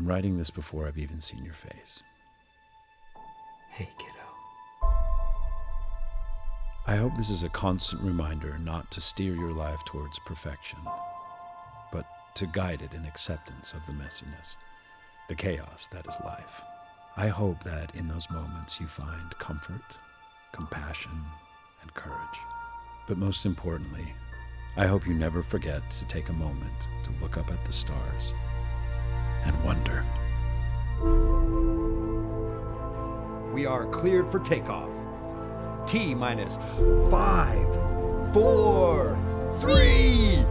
I'm writing this before I've even seen your face. Hey, kiddo. I hope this is a constant reminder not to steer your life towards perfection, but to guide it in acceptance of the messiness, the chaos that is life. I hope that in those moments you find comfort, compassion, and courage. But most importantly, I hope you never forget to take a moment to look up at the stars and wonder. We are cleared for takeoff. T minus 5, 4, 3.